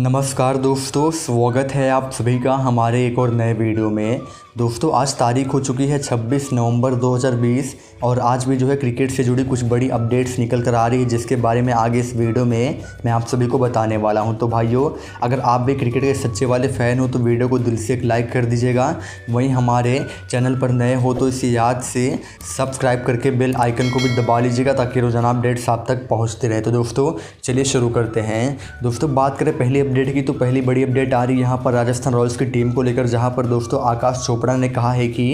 नमस्कार दोस्तों, स्वागत है आप सभी का हमारे एक और नए वीडियो में। दोस्तों आज तारीख हो चुकी है 26 नवंबर 2020 और आज भी जो है क्रिकेट से जुड़ी कुछ बड़ी अपडेट्स निकल कर आ रही है, जिसके बारे में आगे इस वीडियो में मैं आप सभी को बताने वाला हूं। तो भाइयों, अगर आप भी क्रिकेट के सच्चे वाले फ़ैन हो तो वीडियो को दिल से एक लाइक कर दीजिएगा। वहीं हमारे चैनल पर नए हो तो इसे याद से सब्सक्राइब करके बेल आइकन को भी दबा लीजिएगा ताकि रोज़ाना अपडेट्स आप तक पहुँचते रहे। तो दोस्तों चलिए शुरू करते हैं। दोस्तों बात करें पहली अपडेट की तो पहली बड़ी अपडेट आ रही है यहाँ पर राजस्थान रॉयल्स की टीम को लेकर, जहाँ पर दोस्तों आकाश चोपड़ा ने कहा है कि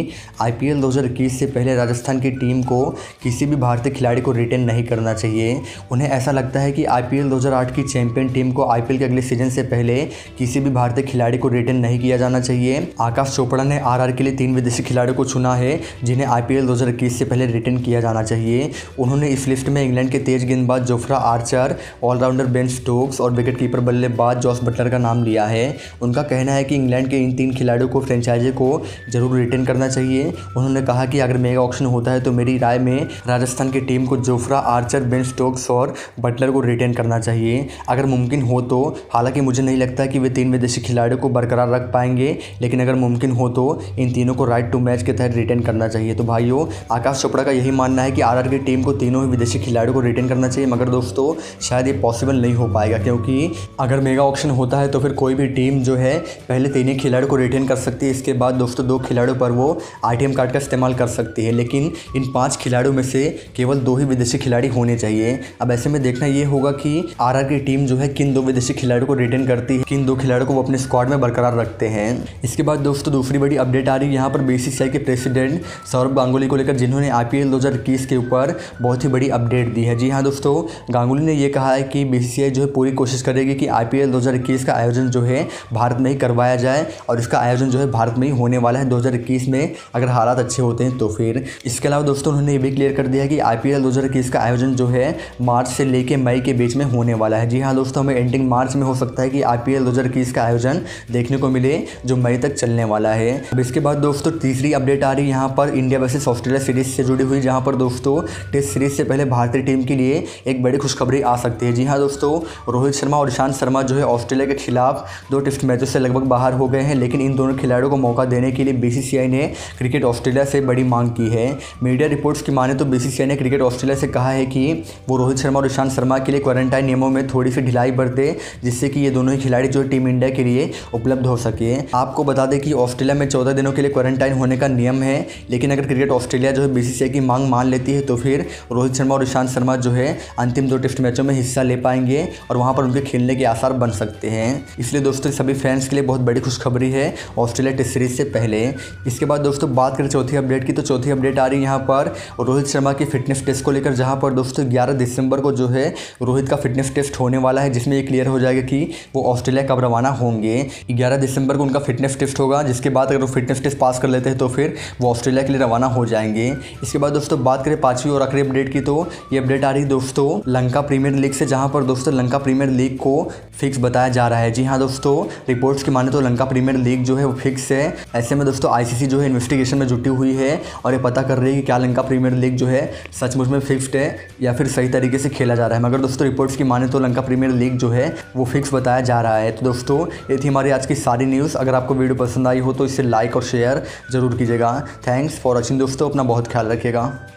IPL 2021 से पहले राजस्थान की टीम को किसी भी भारतीय खिलाड़ी को रिटेन नहीं करना चाहिए। उन्हें ऐसा लगता है कि IPL 2008 की चैंपियन टीम को IPL के अगले सीजन से पहले किसी भी भारतीय खिलाड़ी को रिटेन नहीं किया जाना चाहिए। आकाश चोपड़ा ने RR के लिए 3 विदेशी खिलाड़ियों को चुना है जिन्हें IPL 2021 से पहले रिटेन किया जाना चाहिए। उन्होंने इस लिस्ट में इंग्लैंड के तेज गेंदबाज Jofra Archer, allrounder Ben Stokes और विकेटकीपर बल्लेबाज जोश बटलर का नाम लिया है। उनका कहना है कि इंग्लैंड के इन 3 खिलाड़ियों को फ्रेंचाइजी को जरूर रिटेन करना चाहिए। उन्होंने कहा कि अगर मेगा ऑक्शन होता है तो मेरी राय में राजस्थान की टीम को जोफ्रा आर्चर, बेन स्टोक्स और बटलर को रिटेन करना चाहिए अगर मुमकिन हो तो। हालांकि मुझे नहीं लगता कि वे 3 विदेशी खिलाड़ियों को बरकरार रख पाएंगे, लेकिन अगर मुमकिन हो तो इन तीनों को राइट टू मैच के तहत रिटेन करना चाहिए। तो भाइयों आकाश चोपड़ा का यही मानना है कि RR की टीम को तीनों ही विदेशी खिलाड़ियों को रिटेन करना चाहिए, मगर दोस्तों शायद ये पॉसिबल नहीं हो पाएगा क्योंकि अगर मेगा ऑक्शन होता है तो फिर कोई भी टीम जो है पहले 3 खिलाड़ियों को रिटेन कर सकती है। इसके बाद दोस्तों 2 खिलाड़ियों पर वो ATM कार्ड का इस्तेमाल कर सकती है, लेकिन इन 5 खिलाड़ियों में से केवल 2 ही विदेशी खिलाड़ी होने चाहिए। अब ऐसे में देखना ये होगा कि RR की टीम जो है किन 2 विदेशी खिलाड़ियों को रिटेन करती है, किन 2 खिलाड़ियों को वो अपने स्क्वाड में बरकरार रखते हैं। इसके बाद दोस्तों दूसरी बड़ी अपडेट आ रही है यहाँ पर BCCI के प्रेसिडेंट सौरभ गांगुली को लेकर, जिन्होंने IPL 2021 के ऊपर बहुत ही बड़ी अपडेट दी है। जी हाँ दोस्तों, गांगुली ने यह कहा है कि BCCI जो है पूरी कोशिश करेगी कि IPL 2021 का आयोजन जो है भारत में ही करवाया जाए और इसका आयोजन जो है भारत में ही होने वाला है 2021 में, अगर हालात अच्छे होते हैं तो। फिर इसके अलावा दोस्तों उन्होंने ये भी क्लियर कर दिया है कि IPL 2021 का आयोजन जो है मार्च से लेके मई के बीच में होने वाला है। जी हाँ दोस्तों, हमें एंडिंग मार्च में हो सकता है कि IPL 2021 का आयोजन देखने को मिले जो मई तक चलने वाला है। अब इसके बाद दोस्तों तीसरी अपडेट आ रही है यहाँ पर इंडिया वर्सेस ऑस्ट्रेलिया सीरीज से जुड़ी हुई, जहाँ पर दोस्तों टेस्ट सीरीज से पहले भारतीय टीम के लिए एक बड़ी खुशखबरी आ सकती है। जी हाँ दोस्तों, रोहित शर्मा और ईशान शर्मा जो है ऑस्ट्रेलिया के खिलाफ 2 टेस्ट मैचों से लगभग बाहर हो गए हैं, लेकिन इन दोनों खिलाड़ियों को मौका देने के लिए BCCI ने क्रिकेट ऑस्ट्रेलिया से बड़ी मांग की है। मीडिया रिपोर्ट्स की माने तो BCCI ने क्रिकेट ऑस्ट्रेलिया से कहा है कि वो रोहित शर्मा और ईशान शर्मा के लिए क्वारंटाइन नियमों में थोड़ी सी ढिलाई बरते, जिससे कि ये दोनों ही खिलाड़ी जो टीम इंडिया के लिए उपलब्ध हो सके। आपको बता दें कि ऑस्ट्रेलिया में 14 दिनों के लिए क्वारंटाइन होने का नियम है, लेकिन अगर क्रिकेट ऑस्ट्रेलिया जो है BCCI की मांग मान लेती है तो फिर रोहित शर्मा और ईशान शर्मा जो है अंतिम 2 टेस्ट मैचों में हिस्सा ले पाएंगे और वहाँ पर उनके खेलने के आसार बन सकते हैं। इसलिए दोस्तों सभी फैंस के लिए बहुत बड़ी खुशखबरी है ऑस्ट्रेलिया टेस्ट सीरीज से पहले। इसके बाद दोस्तों बात करें चौथी अपडेट की तो चौथी अपडेट आ रही है यहाँ पर रोहित शर्मा की फिटनेस टेस्ट को लेकर, जहाँ पर दोस्तों 11 दिसंबर को जो है रोहित का फिटनेस टेस्ट होने वाला है, जिसमें ये क्लियर हो जाएगा कि वो ऑस्ट्रेलिया कब रवाना होंगे। 11 दिसंबर को उनका फिटनेस टेस्ट होगा, जिसके बाद अगर वो फिटनेस टेस्ट पास कर लेते हैं तो फिर वो ऑस्ट्रेलिया के लिए रवाना हो जाएंगे। इसके बाद दोस्तों बात करें पाँचवीं और आखिरी अपडेट की तो ये अपडेट आ रही है दोस्तों लंका प्रीमियर लीग से, जहाँ पर दोस्तों लंका प्रीमियर लीग को फिक्स बताया जा रहा है। जी हाँ दोस्तों, रिपोर्ट्स की माने तो लंका प्रीमियर लीग जो है वो फिक्स है। ऐसे में दोस्तों ICC जो है इन्वेस्टिगेशन में जुटी हुई है और ये पता कर रही है कि क्या लंका प्रीमियर लीग जो है सचमुच में फिक्स्ड है या फिर सही तरीके से खेला जा रहा है। मगर दोस्तों रिपोर्ट्स की माने तो लंका प्रीमियर लीग जो है वो फिक्स बताया जा रहा है। तो दोस्तों ये थी हमारी आज की सारी न्यूज़। अगर आपको वीडियो पसंद आई हो तो इसे लाइक और शेयर ज़रूर कीजिएगा। थैंक्स फॉर वॉचिंग दोस्तों, अपना बहुत ख्याल रखिएगा।